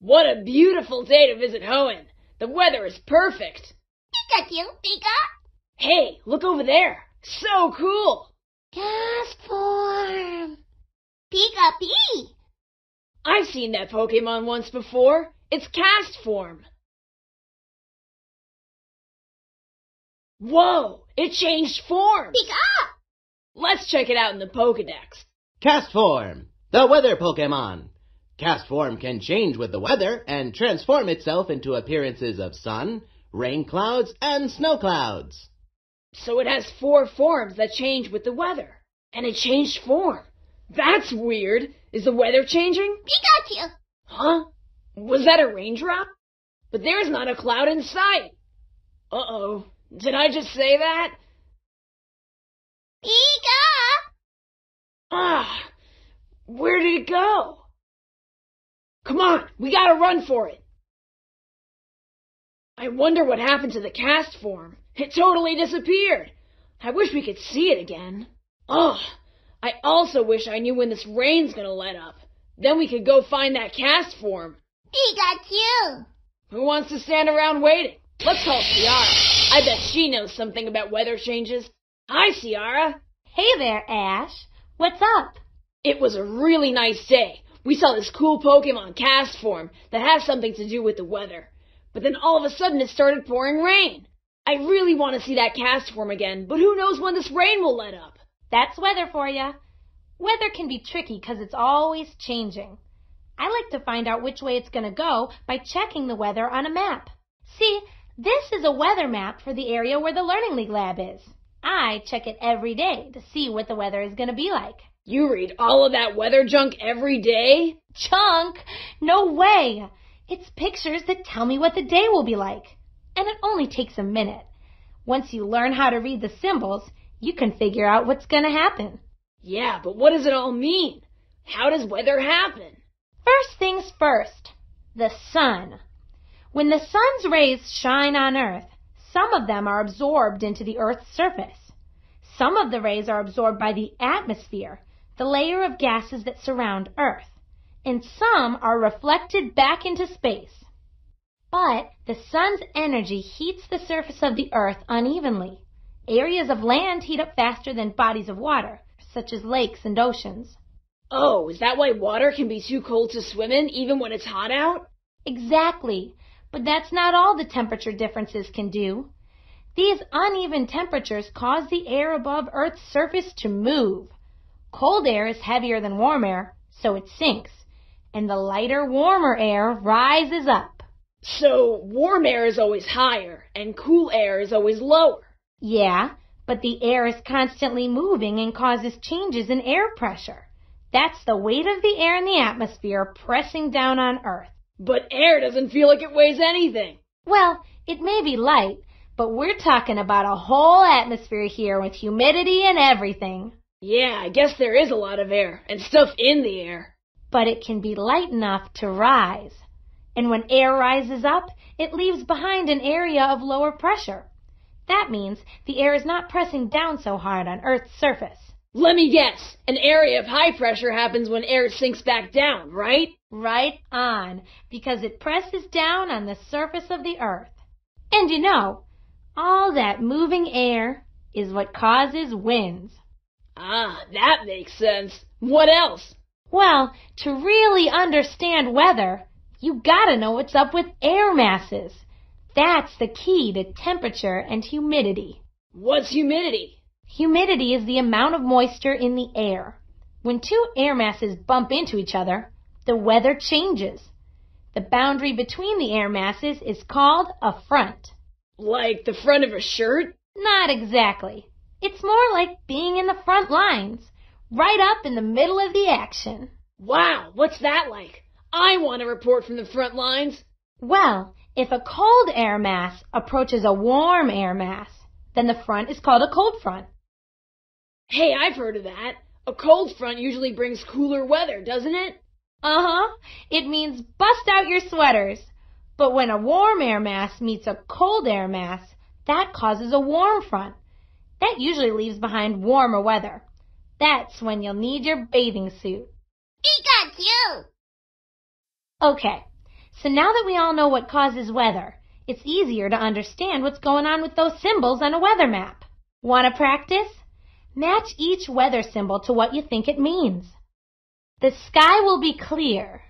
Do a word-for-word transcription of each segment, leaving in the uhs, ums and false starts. What a beautiful day to visit Hoenn. The weather is perfect. Pikachu, Pika. Hey, look over there. So cool. Castform. Pika P. I've seen that Pokémon once before. It's Castform. Whoa, it changed form. Pika. Let's check it out in the Pokédex. Castform, the weather Pokémon. Castform can change with the weather and transform itself into appearances of sun, rain clouds, and snow clouds. So it has four forms that change with the weather. And it changed form. That's weird. Is the weather changing? Pikachu! Huh? Was that a raindrop? But there's not a cloud in sight. Uh-oh. Did I just say that? Pika! Ah! Where did it go? Come on, we gotta run for it. I wonder what happened to the Castform. It totally disappeared. I wish we could see it again. Ugh, I also wish I knew when this rain's gonna let up. Then we could go find that Castform. Pikachu! Who wants to stand around waiting? Let's call Siara. I bet she knows something about weather changes. Hi, Siara. Hey there, Ash. What's up? It was a really nice day. We saw this cool Pokemon, Castform, that has something to do with the weather. But then all of a sudden it started pouring rain. I really want to see that Castform again, but who knows when this rain will let up? That's weather for ya. Weather can be tricky because it's always changing. I like to find out which way it's going to go by checking the weather on a map. See, this is a weather map for the area where the Learning League Lab is. I check it every day to see what the weather is going to be like. You read all of that weather junk every day? Junk? No way! It's pictures that tell me what the day will be like. And it only takes a minute. Once you learn how to read the symbols, you can figure out what's going to happen. Yeah, but what does it all mean? How does weather happen? First things first, the sun. When the sun's rays shine on Earth, some of them are absorbed into the Earth's surface. Some of the rays are absorbed by the atmosphere, the layer of gases that surround Earth, and some are reflected back into space. But the sun's energy heats the surface of the Earth unevenly. Areas of land heat up faster than bodies of water, such as lakes and oceans. Oh, is that why water can be too cold to swim in even when it's hot out? Exactly, but that's not all the temperature differences can do. These uneven temperatures cause the air above Earth's surface to move. Cold air is heavier than warm air, so it sinks, and the lighter, warmer air rises up. So warm air is always higher, and cool air is always lower. Yeah, but the air is constantly moving and causes changes in air pressure. That's the weight of the air in the atmosphere pressing down on Earth. But air doesn't feel like it weighs anything. Well, it may be light, but we're talking about a whole atmosphere here with humidity and everything. Yeah, I guess there is a lot of air and stuff in the air. But it can be light enough to rise. And when air rises up, it leaves behind an area of lower pressure. That means the air is not pressing down so hard on Earth's surface. Let me guess. An area of high pressure happens when air sinks back down, right? Right on, because it presses down on the surface of the Earth. And you know, all that moving air is what causes winds. Ah, that makes sense. What else? Well, to really understand weather, you gotta know what's up with air masses. That's the key to temperature and humidity. What's humidity? Humidity is the amount of moisture in the air. When two air masses bump into each other, the weather changes. The boundary between the air masses is called a front. Like the front of a shirt? Not exactly. It's more like being in the front lines, right up in the middle of the action. Wow, what's that like? I want to report from the front lines. Well, if a cold air mass approaches a warm air mass, then the front is called a cold front. Hey, I've heard of that. A cold front usually brings cooler weather, doesn't it? Uh-huh. It means bust out your sweaters. But when a warm air mass meets a cold air mass, that causes a warm front. That usually leaves behind warmer weather. That's when you'll need your bathing suit. Pikachu! Okay, So now that we all know what causes weather, it's easier to understand what's going on with those symbols on a weather map. Want to practice? Match each weather symbol to what you think it means. The sky will be clear.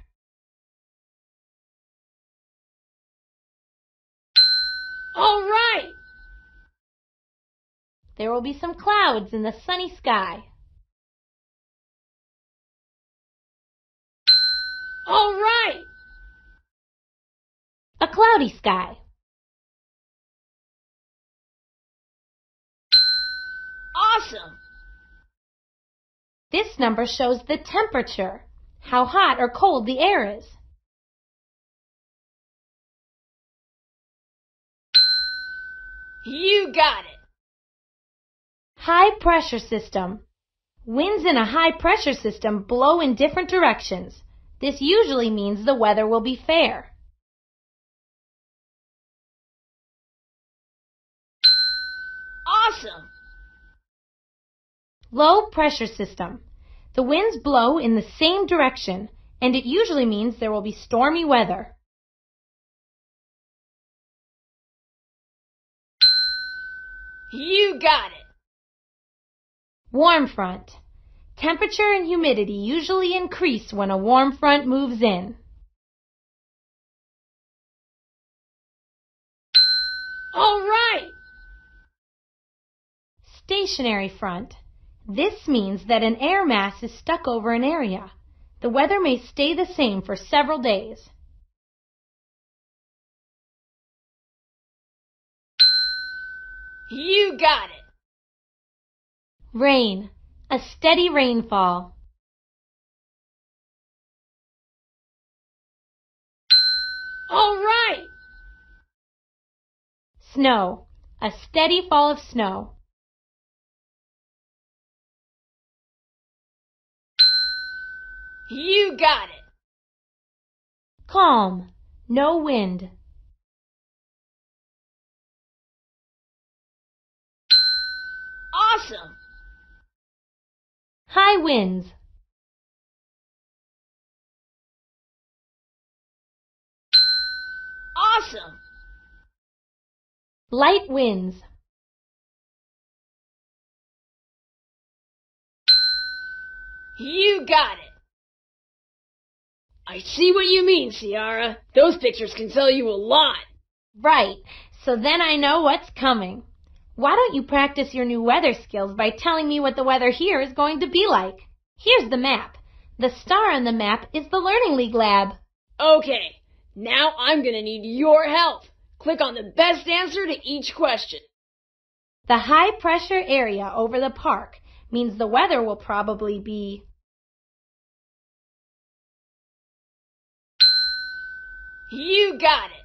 All right! There will be some clouds in the sunny sky. All right! A cloudy sky. Awesome! This number shows the temperature, how hot or cold the air is. You got it! High pressure system. Winds in a high pressure system blow in different directions. This usually means the weather will be fair. Awesome! Low pressure system. The winds blow in the same direction, and it usually means there will be stormy weather. You got it! Warm front. Temperature and humidity usually increase when a warm front moves in. All right! Stationary front. This means that an air mass is stuck over an area. The weather may stay the same for several days. You got it! Rain. A steady rainfall. All right! Snow. A steady fall of snow. You got it! Calm. No wind. Awesome! High winds. Awesome! Light winds. You got it! I see what you mean, Siara. Those pictures can tell you a lot. Right. So then I know what's coming. Why don't you practice your new weather skills by telling me what the weather here is going to be like? Here's the map. The star on the map is the Learning League Lab. Okay. Now I'm going to need your help. Click on the best answer to each question. The high-pressure area over the park means the weather will probably be... You got it!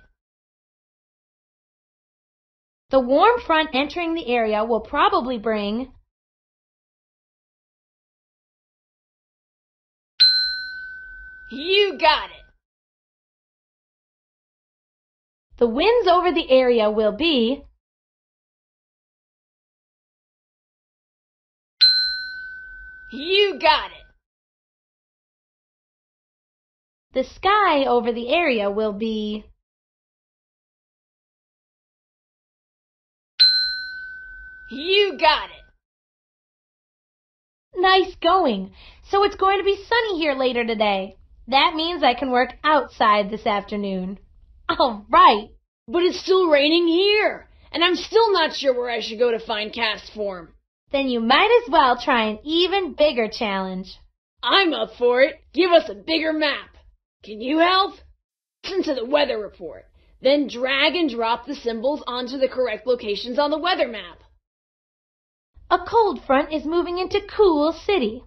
The warm front entering the area will probably bring... You got it! The winds over the area will be... You got it! The sky over the area will be... You got it! Nice going! So it's going to be sunny here later today. That means I can work outside this afternoon. All right! But it's still raining here, and I'm still not sure where I should go to find Castform. Then you might as well try an even bigger challenge. I'm up for it. Give us a bigger map. Can you help? Listen to the weather report, then drag and drop the symbols onto the correct locations on the weather map. A cold front is moving into cool city.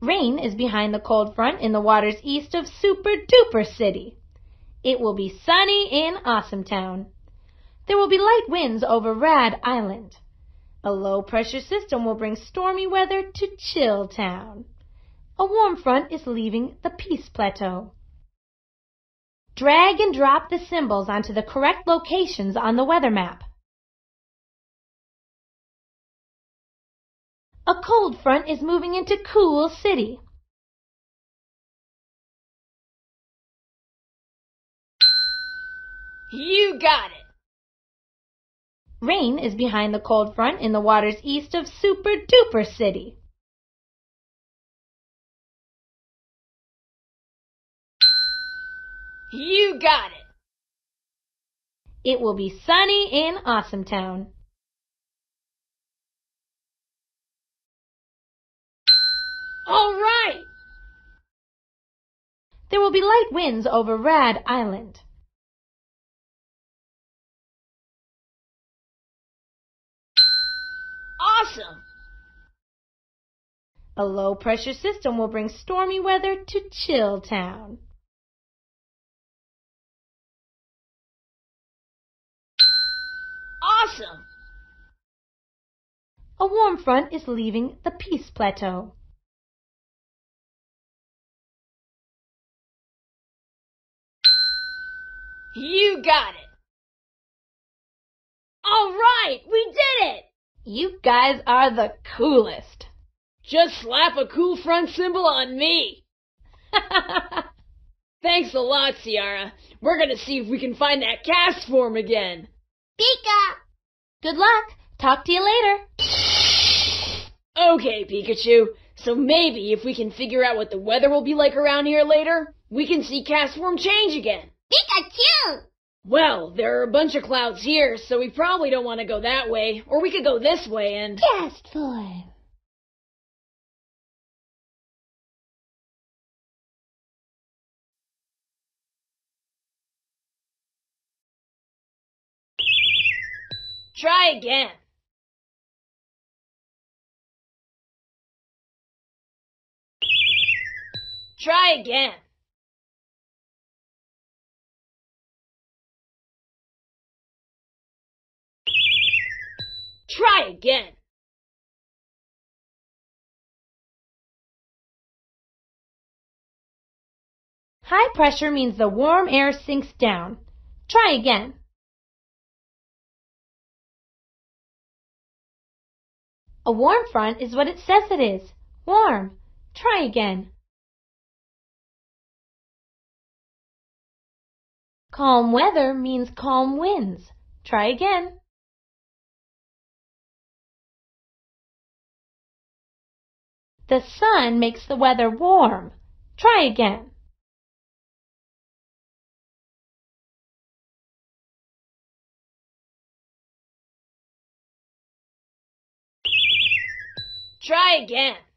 Rain is behind the cold front in the waters east of Superduper City. It will be sunny in Awesome Town. There will be light winds over Rad Island. A low-pressure system will bring stormy weather to Chill Town. A warm front is leaving the Peace Plateau. Drag and drop the symbols onto the correct locations on the weather map. A cold front is moving into cool city. You got it! Rain is behind the cold front in the waters east of Superduper City. You got it! It will be sunny in Awesome Town. All right! There will be light winds over Rad Island. Awesome! A low-pressure system will bring stormy weather to Chill Town. Awesome! A warm front is leaving the Peace Plateau. You got it! All right! We did it! You guys are the coolest. Just slap a cool front symbol on me. Thanks a lot, Siara. We're gonna see if we can find that Castform again. Pika! Good luck. Talk to you later. Okay, Pikachu. So maybe if we can figure out what the weather will be like around here later, we can see Castform change again. Pikachu! Well, there are a bunch of clouds here, so we probably don't want to go that way. Or we could go this way and... Castform. Try again. Try again. Try again. High pressure means the warm air sinks down. Try again. A warm front is what it says it is. Warm. Try again. Calm weather means calm winds. Try again. The sun makes the weather warm. Try again. Try again.